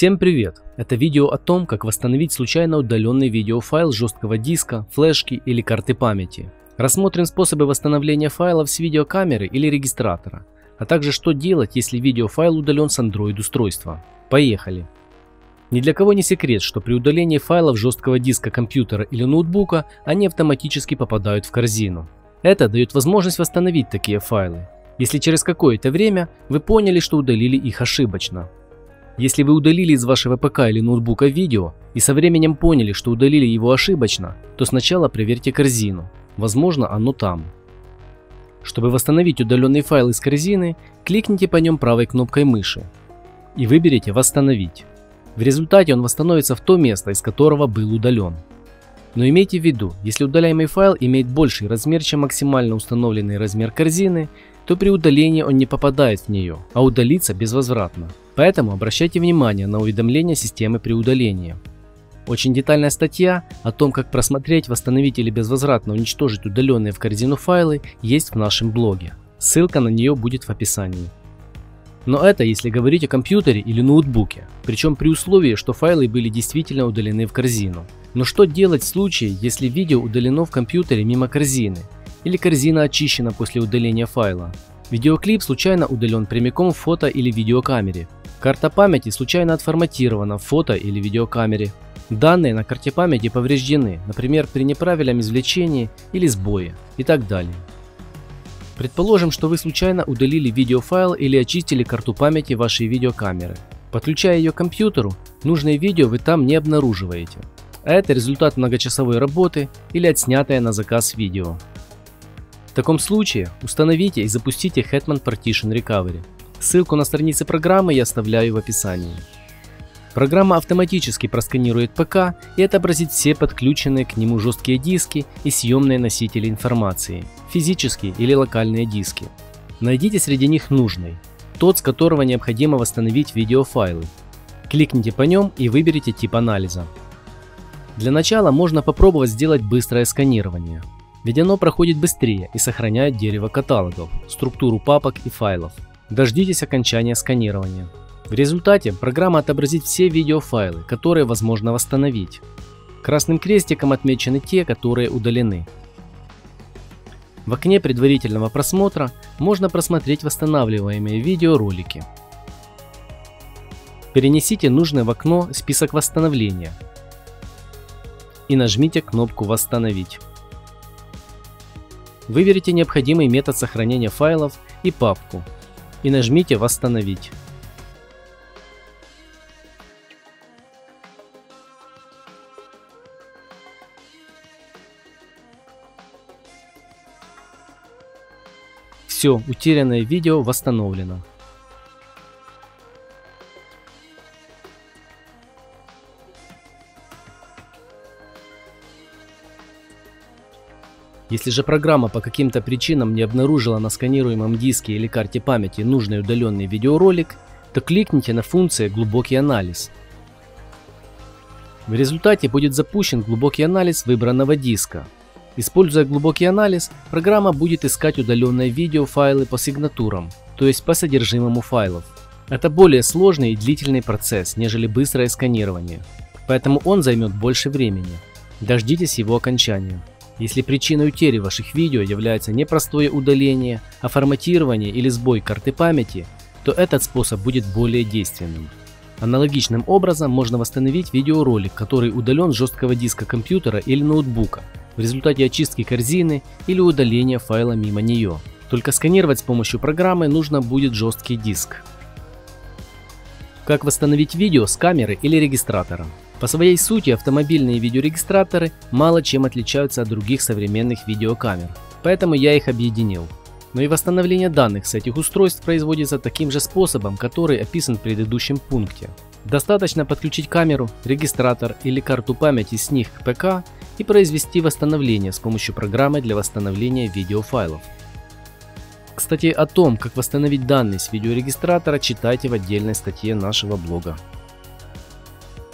Всем привет! Это видео о том, как восстановить случайно удаленный видеофайл с жесткого диска, флешки или карты памяти. Рассмотрим способы восстановления файлов с видеокамеры или регистратора, а также что делать, если видеофайл удален с Android устройства. Поехали! Ни для кого не секрет, что при удалении файлов жесткого диска компьютера или ноутбука они автоматически попадают в корзину. Это дает возможность восстановить такие файлы, если через какое-то время вы поняли, что удалили их ошибочно. Если вы удалили из вашего ПК или ноутбука видео и со временем поняли, что удалили его ошибочно, то сначала проверьте корзину, возможно, оно там. Чтобы восстановить удаленный файл из корзины, кликните по нем правой кнопкой мыши и выберите «Восстановить». В результате он восстановится в то место, из которого был удален. Но имейте в виду, если удаляемый файл имеет больший размер, чем максимально установленный размер корзины, то при удалении он не попадает в нее, а удалится безвозвратно. Поэтому обращайте внимание на уведомления системы при удалении. Очень детальная статья о том, как просмотреть, восстановить или безвозвратно уничтожить удаленные в корзину файлы, есть в нашем блоге. Ссылка на нее будет в описании. Но это если говорить о компьютере или ноутбуке, причем при условии, что файлы были действительно удалены в корзину. Но что делать в случае, если видео удалено в компьютере мимо корзины? Или корзина очищена после удаления файла. Видеоклип случайно удален прямиком в фото или видеокамере. Карта памяти случайно отформатирована в фото или видеокамере. Данные на карте памяти повреждены, например, при неправильном извлечении или сбое и так далее. Предположим, что вы случайно удалили видеофайл или очистили карту памяти вашей видеокамеры. Подключая ее к компьютеру, нужное видео вы там не обнаруживаете. А это результат многочасовой работы или отснятое на заказ видео. В таком случае установите и запустите Hetman Partition Recovery. Ссылку на страницы программы я оставляю в описании. Программа автоматически просканирует ПК и отобразит все подключенные к нему жесткие диски и съемные носители информации, физические или локальные диски. Найдите среди них нужный, тот, с которого необходимо восстановить видеофайлы. Кликните по нем и выберите тип анализа. Для начала можно попробовать сделать быстрое сканирование. Ведь оно проходит быстрее и сохраняет дерево каталогов, структуру папок и файлов. Дождитесь окончания сканирования. В результате программа отобразит все видеофайлы, которые возможно восстановить. Красным крестиком отмечены те, которые удалены. В окне предварительного просмотра можно просмотреть восстанавливаемые видеоролики. Перенесите нужное в окно список восстановления и нажмите кнопку «Восстановить». Выберите необходимый метод сохранения файлов и папку и нажмите «Восстановить». Все, утерянное видео восстановлено. Если же программа по каким-то причинам не обнаружила на сканируемом диске или карте памяти нужный удаленный видеоролик, то кликните на функцию «Глубокий анализ». В результате будет запущен глубокий анализ выбранного диска. Используя глубокий анализ, программа будет искать удаленные видеофайлы по сигнатурам, то есть по содержимому файлов. Это более сложный и длительный процесс, нежели быстрое сканирование, поэтому он займет больше времени. Дождитесь его окончания. Если причиной утери ваших видео является не простое удаление, а форматирование или сбой карты памяти, то этот способ будет более действенным. Аналогичным образом можно восстановить видеоролик, который удален с жесткого диска компьютера или ноутбука в результате очистки корзины или удаления файла мимо нее. Только сканировать с помощью программы нужно будет жесткий диск. Как восстановить видео с камеры или регистратора? По своей сути автомобильные видеорегистраторы мало чем отличаются от других современных видеокамер, поэтому я их объединил. Но и восстановление данных с этих устройств производится таким же способом, который описан в предыдущем пункте. Достаточно подключить камеру, регистратор или карту памяти с них к ПК и произвести восстановление с помощью программы для восстановления видеофайлов. Кстати, о том, как восстановить данные с видеорегистратора, читайте в отдельной статье нашего блога.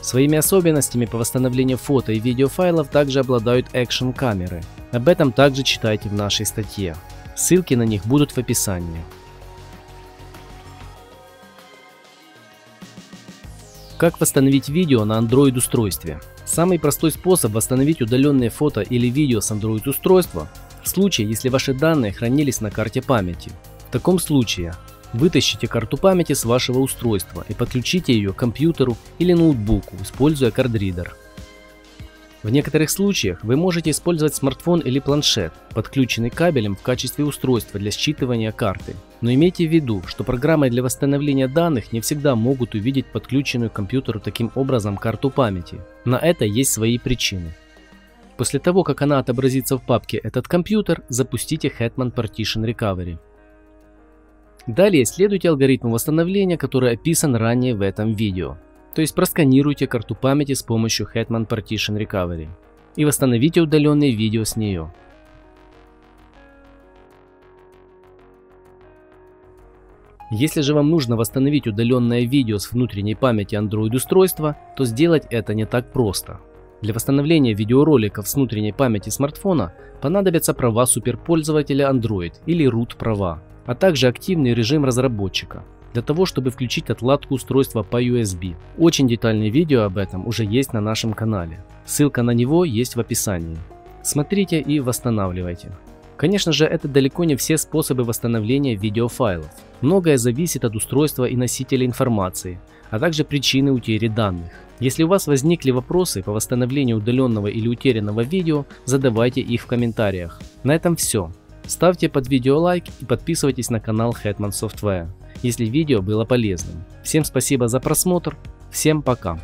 Своими особенностями по восстановлению фото и видеофайлов также обладают экшн-камеры. Об этом также читайте в нашей статье. Ссылки на них будут в описании. Как восстановить видео на Android устройстве? Самый простой способ восстановить удаленные фото или видео с Android устройства в случае, если ваши данные хранились на карте памяти. В таком случае вытащите карту памяти с вашего устройства и подключите ее к компьютеру или ноутбуку, используя кардридер. В некоторых случаях вы можете использовать смартфон или планшет, подключенный кабелем в качестве устройства для считывания карты. Но имейте в виду, что программы для восстановления данных не всегда могут увидеть подключенную к компьютеру таким образом карту памяти. На это есть свои причины. После того, как она отобразится в папке «Этот компьютер», запустите Hetman Partition Recovery. Далее следуйте алгоритму восстановления, который описан ранее в этом видео. То есть просканируйте карту памяти с помощью Hetman Partition Recovery и восстановите удаленные видео с нее. Если же вам нужно восстановить удаленное видео с внутренней памяти Android устройства, то сделать это не так просто. Для восстановления видеороликов с внутренней памяти смартфона понадобятся права суперпользователя Android или root права, а также активный режим разработчика, для того, чтобы включить отладку устройства по USB. Очень детальное видео об этом уже есть на нашем канале. Ссылка на него есть в описании. Смотрите и восстанавливайте. Конечно же, это далеко не все способы восстановления видеофайлов. Многое зависит от устройства и носителя информации, а также причины утери данных. Если у вас возникли вопросы по восстановлению удаленного или утерянного видео, задавайте их в комментариях. На этом все. Ставьте под видео лайк и подписывайтесь на канал Hetman Software, если видео было полезным. Всем спасибо за просмотр, всем пока!